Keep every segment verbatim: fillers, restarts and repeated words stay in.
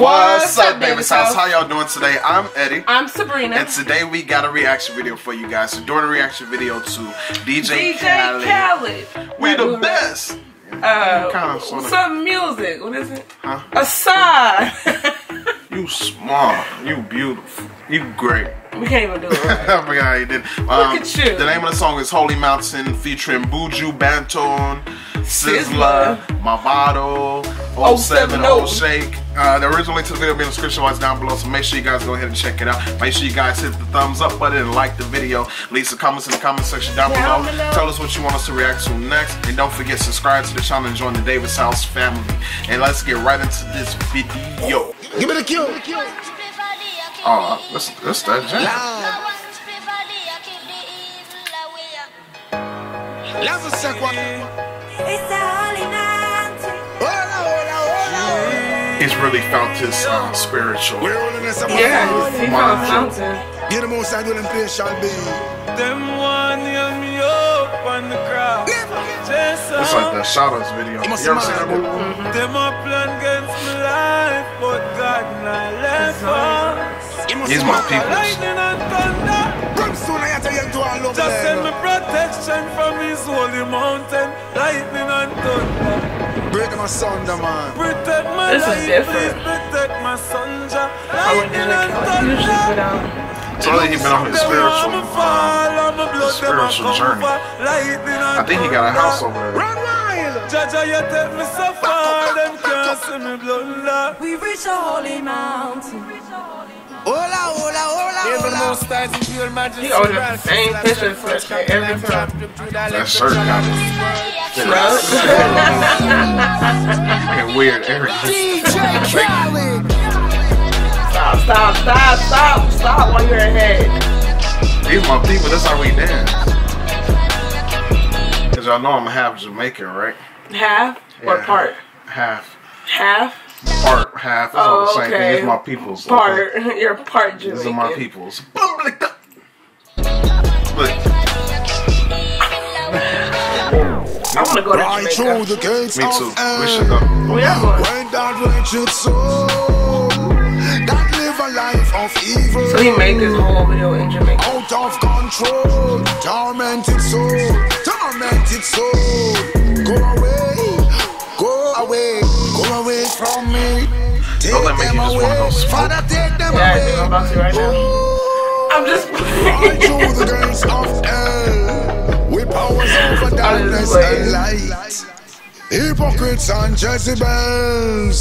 What's up, Davis House? How y'all doing today? I'm Eddie. I'm Sabrina. And today we got a reaction video for you guys. So doing a reaction video to D J Khaled. D J Khaled. We the best. Uh, kind of, sort of. Some music. What is it? Huh? A song. You smart. You beautiful. You great. We can't even do it right. I forgot how you did. Um, Look at you. The name of the song is Holy Mountain, featuring Buju Banton, Sizzla, Mavado, oh seven oh Shake. Uh, the original link to the video will be in the description box down below, so make sure you guys go ahead and check it out. Make sure you guys hit the thumbs up button and like the video. Leave some comments in the comment section down, down below. below. Tell us what you want us to react to next. And don't forget, subscribe to the channel and join the Davis House family. And let's get right into this video. Give me the cue. Oh, that's, that's that jam. Love is a He's really felt his uh, spiritual. Yeah, he found mountain. Get him outside with them fish, I'll be. Them one me up on the crowd. It's like the Shadows video. You ever seen that movie? Them up against my life, but God not left us. He's my people. Just send me protection from his holy mountain, lightning and thunder. Break my thunder, man. Protect my this life, is different. Protect my thunder, lightning and thunder. So he's been on his spiritual, um, his spiritual journey. I think he got a house over there. Jaja, you take me so far, them can't see me blunder. We reach a holy mountain. Hola, hola, hola, hola. He ordered the same picture for every time. That shirt got me. It's weird, everything. D J Khaled. Stop, stop, stop, stop, stop while you're ahead. These my people, that's how we dance. Because y'all know I'm half Jamaican, right? Half or yeah, part? Half. Half? Part, half. Oh, it's all the same okay. Thing. It's my people's. Part. Okay. You're part Jamaican. These are my people's. Boom, like that. Look. I want to go to Jamaica. Me too. We should go. We are going. So he made this whole video in Jamaica. Out of control. Tormented soul. Tormented soul. Go away, go away, go away from me. Take them away, Father, take them away. Yeah, I'm about to right now. I'm just playing. I the grace of hell, with powers over darkness and light. Hypocrites and Jezebels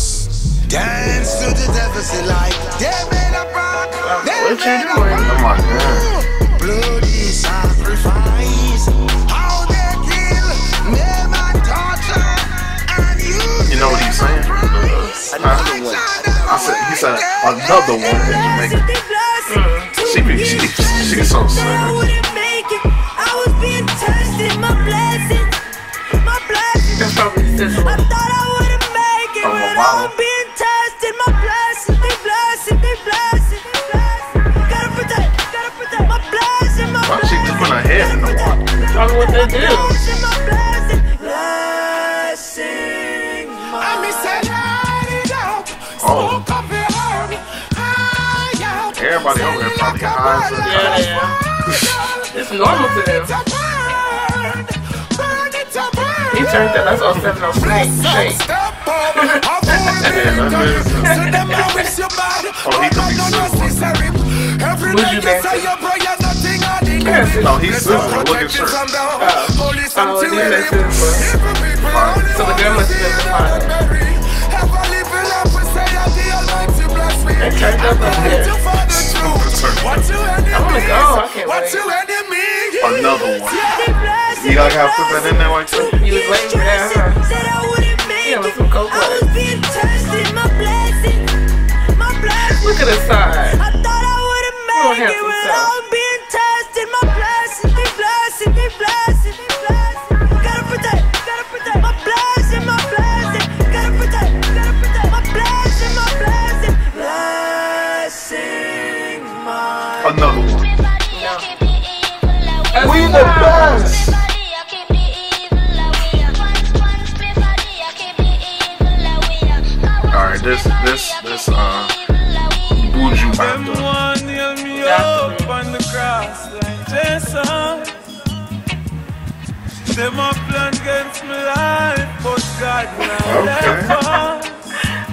dance to the devil's light. They made a pact, they made a pact. Bloody sacrifice. You know what he's saying? Uh, I said he said another one in Jamaica. She be she she so sad. That's probably Sizzla. I thought I wouldn't make it, but I was being tested. My blessing, they blessing, they blessing, they blessing. Gotta protect, gotta protect my blessing, my blessing. Why she just put her head in the water? Tell me what they do. Oh. Everybody over there probably high. Yeah, yeah. It's normal to them. He turned that. That's all seven oh Shake. Oh, he could be Sizzla. No, he's Sizzla. Look at shirt. Oh, he's Sizzla. So the girl must have been fine. It turned up like this. I wanna go, I can't wait. Another one. You gotta have put that in there like that? You was waiting for that, huh? Yeah, with some coke water. Look at the side. We don't have some stuff. Another one. No. We the best. Alright, this this, this, uh, Buju Banton. Someone kneel me up on the cross like Jason. They my plan against my life, but God will never.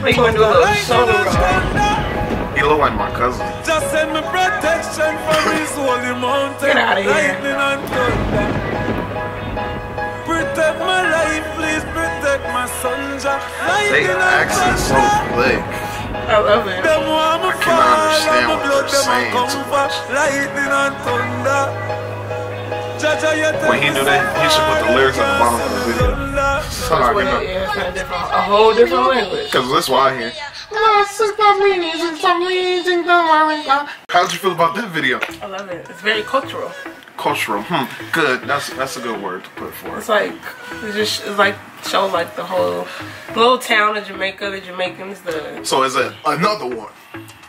Make me do those so wrong. Elo and my cousin. Just send me protection from his holy mountain. Get out of here. Lightning and thunder. Protect my life, please protect my son, Jack. Lightning and thunder. I love it. I can understand what they're saying too much. When he do that, he should put the lyrics at the bottom of the video. That's how I get up. Yeah, a whole different language. Because that's why I hear. How did you feel about that video? I love it. It's very cultural. Cultural. Hmm. Good. That's that's a good word to put for it. It's like it just it's like show like the whole little town of Jamaica, the Jamaicans. The so is it another one?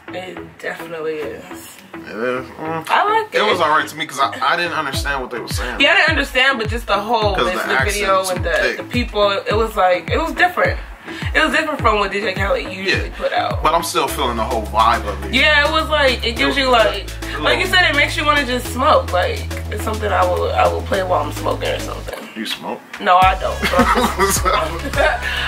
It definitely is. It is. Mm. I like it. It was alright to me because I, I didn't understand what they were saying. Yeah, I didn't understand, but just the whole the, the video and the, the people. It was like it was different. It was different from what D J Khaled usually yeah, put out. But I'm still feeling the whole vibe of it. Yeah, it was like, it gives it you like, like you said, it makes you want to just smoke. Like, it's something I will I will play while I'm smoking or something. You smoke? No, I don't.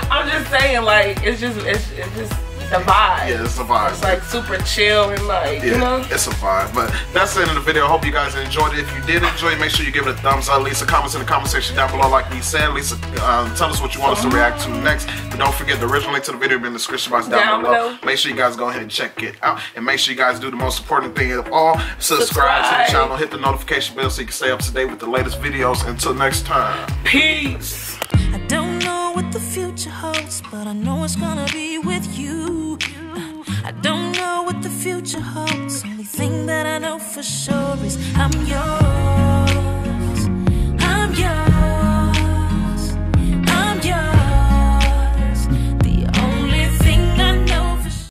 I'm just saying, like, it's just, it's, it's just the vibe. Yeah, it's a vibe. It's like super chill and like, yeah, you know? It's a vibe. But that's the end of the video. I hope you guys enjoyed it. If you did enjoy it, make sure you give it a thumbs up. Leave some comments in the comment section down below like we said. Lisa, um, tell us what you want us to react to next. But don't forget, the original link to the video will be in the description box down, down below. below. Make sure you guys go ahead and check it out. And make sure you guys do the most important thing of all. Subscribe, subscribe to the channel. Hit the notification bell so you can stay up to date with the latest videos. Until next time. Peace. I don't know what the future holds, but I know it's gonna be with you. I don't know what the future holds. Only thing that I know for sure is I'm yours.